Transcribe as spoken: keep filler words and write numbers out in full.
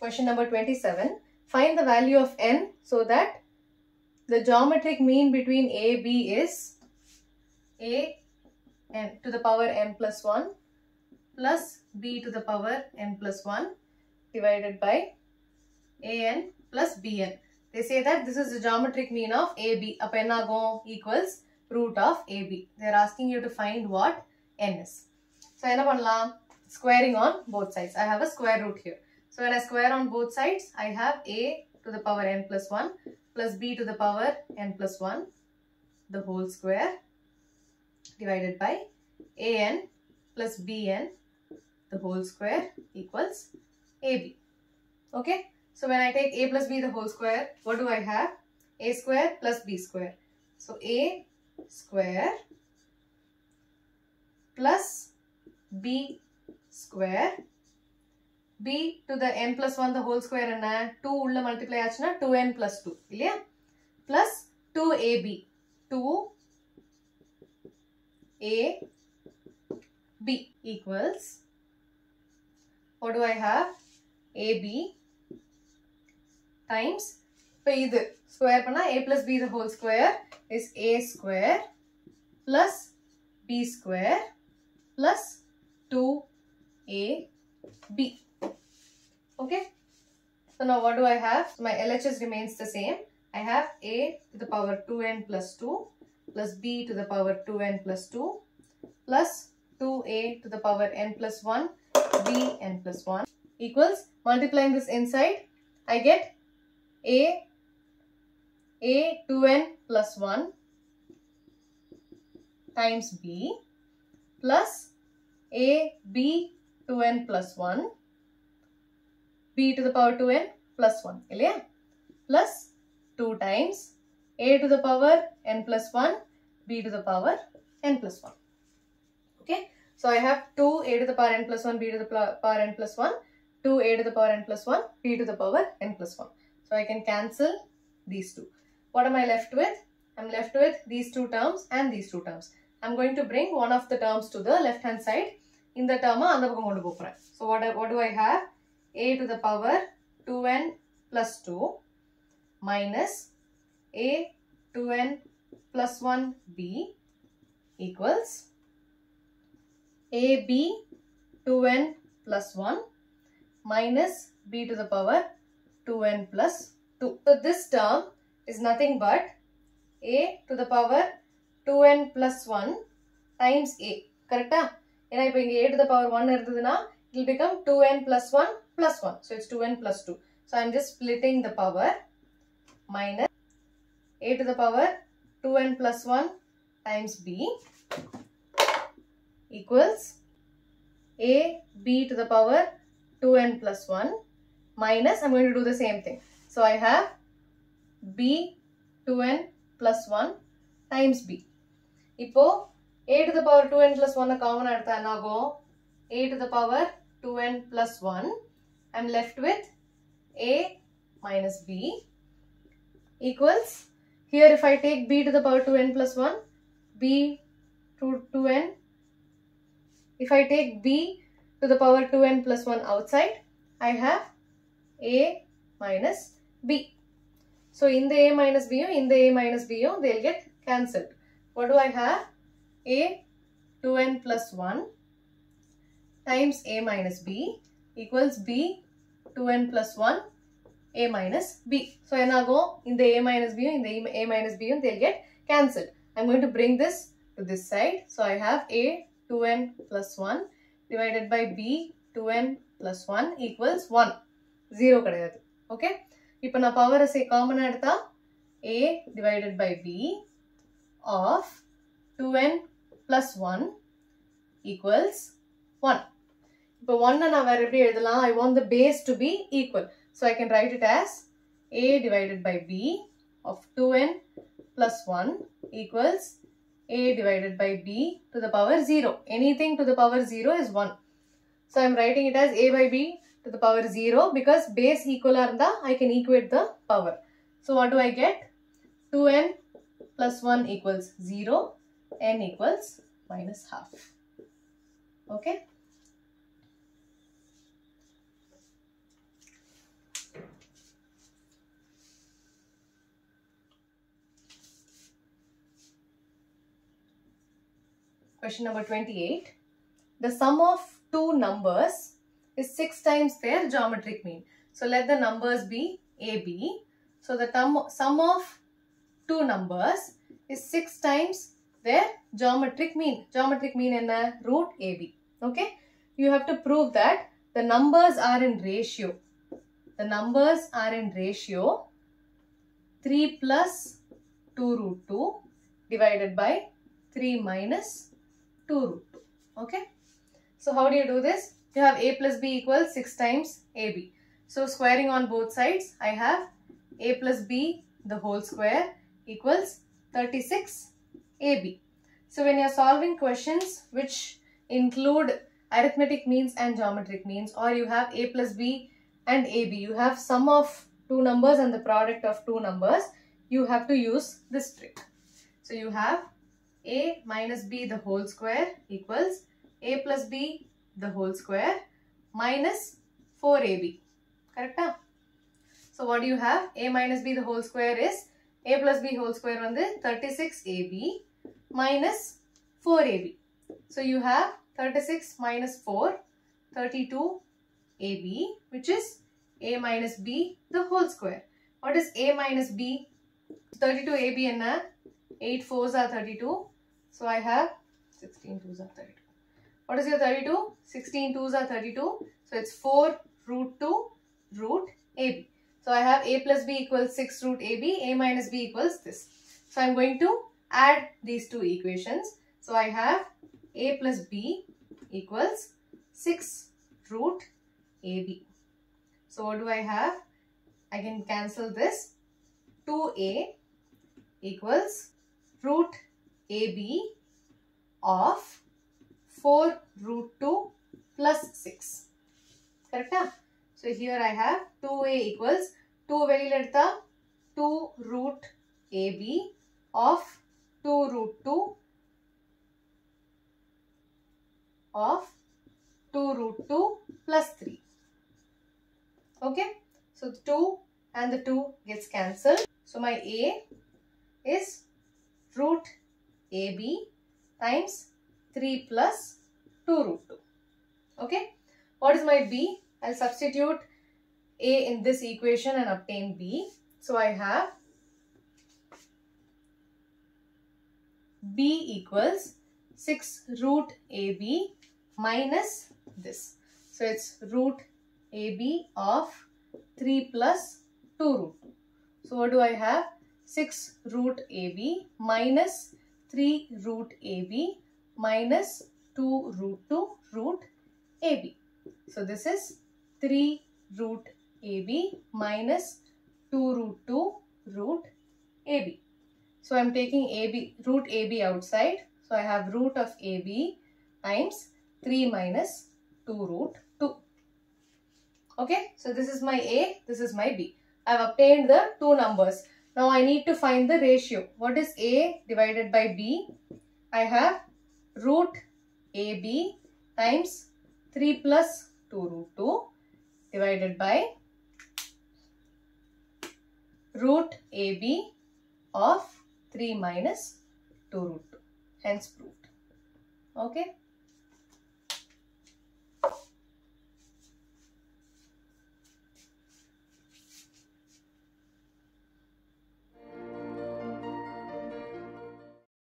Question number twenty-seven. Find the value of n so that the geometric mean between a, b is a n to the power n plus one plus b to the power n plus one divided by a n plus b n. They say that this is the geometric mean of a, b. A penagon equals root of a, b. They are asking you to find what n is. So, enna pannalam? Squaring on both sides. I have a square root here. So, when I square on both sides, I have a to the power n plus one plus b to the power n plus one the whole square divided by a n plus b n the whole square equals a b. Okay. So, when I take a plus b the whole square, what do I have? A square plus b square. So, a square plus b square, b to the n plus one the whole square and two ulla multiply aachna two n plus two illaya plus two a b two a b equals, what do I have? A b times, so idu square panna a plus b the whole square is a square plus b square plus two a b. Okay, so now what do I have? So my L H S remains the same. I have a to the power two n plus two plus b to the power two n plus two plus two a to the power n plus one b n plus one equals, multiplying this inside I get a a two n plus one times b plus a b two n plus one, b to the power two n plus one, yeah? Plus two times a to the power n plus one, b to the power n plus one. Okay, so I have two a to the power n plus one, b to the power n plus one, two a to the power n plus one, b to the power n plus one. So I can cancel these two. What am I left with? I'm left with these two terms and these two terms. I'm going to bring one of the terms to the left hand side. In the term, so what, what do I have? A to the power two n plus two minus a two n plus one b equals ab two n plus one minus b to the power two n plus two. So this term is nothing but a to the power two n plus one times a. Correct? And I bring a to the power one, it will become two n plus one plus one. So, it's two n plus two. So, I am just splitting the power, minus a to the power two n plus one times b equals a b to the power two n plus one minus, I am going to do the same thing. So, I have b two n plus one times b. Now, a to the power two n plus one a common adutha enago a to the power two n plus one, I am left with a minus b equals, here if I take b to the power two n plus one, b to two n, if I take b to the power two n plus one outside, I have a minus b. So in the a minus b, in the a minus b, they will get cancelled. What do I have? A two n plus one times a minus b equals b two n plus one a minus b. So, I go in the a minus b, in the a minus b, they will get cancelled. I am going to bring this to this side. So, I have a two n plus one divided by b two n plus one equals one. zero kadayadu. Okay. Now, na power is common adutha a divided by b of two n plus one equals one. But one and I want the base to be equal. So I can write it as a divided by b of two n plus one equals a divided by b to the power zero. Anything to the power zero is one. So I am writing it as a by b to the power zero because base equal are the, I can equate the power. So what do I get? two n plus one equals zero. N equals minus half. Okay. Question number twenty-eight. The sum of two numbers is six times their geometric mean. So let the numbers be A B. So the sum of two numbers is six times their geometric mean. Geometric mean enna? Root A B. Okay. You have to prove that the numbers are in ratio. The numbers are in ratio three plus two root two divided by three minus two root two. Okay. So how do you do this? You have A plus B equals six times A B. So squaring on both sides, I have A plus B the whole square equals thirty-six A B. So when you are solving questions which include arithmetic means and geometric means, or you have A plus B and A B, you have sum of two numbers and the product of two numbers, you have to use this trick. So you have A minus B the whole square equals A plus B the whole square minus four A B. Correct? Huh? So what do you have? A minus B the whole square is A plus B whole square on the thirty-six A B minus four A B. So you have thirty-six minus four, thirty-two A B, which is A minus B the whole square. What is A minus B? thirty-two A B and eight fours are thirty-two. So I have sixteen twos are thirty-two. What is your thirty-two? sixteen twos are thirty-two. So it's four root two root A B. So I have A plus B equals six root A B. A minus B equals this. So I am going to add these two equations. So I have A plus B equals six root A B. So what do I have? I can cancel this. two A equals root A B of four root two plus six. Correct? Huh? So here I have two A equals two veli ledta two root A B of two root two of two root two plus three. Okay. So the two and the two gets cancelled. So my A is root A B times three plus two root two. Okay. What is my B? I'll substitute A in this equation and obtain B. So I have B equals six root A B minus this. So it's root A B of three plus two root two. So what do I have? six root A B minus three root A B minus two root two root A B. So this is three root A B minus two root two root A B. So I am taking A B, root A B outside. So I have root of A B times three minus two root two. Okay. So this is my A. This is my B. I have obtained the two numbers. Now I need to find the ratio. What is A divided by B? I have root A B times three plus two root two divided by root A B of three minus two root two. Hence proved. Okay.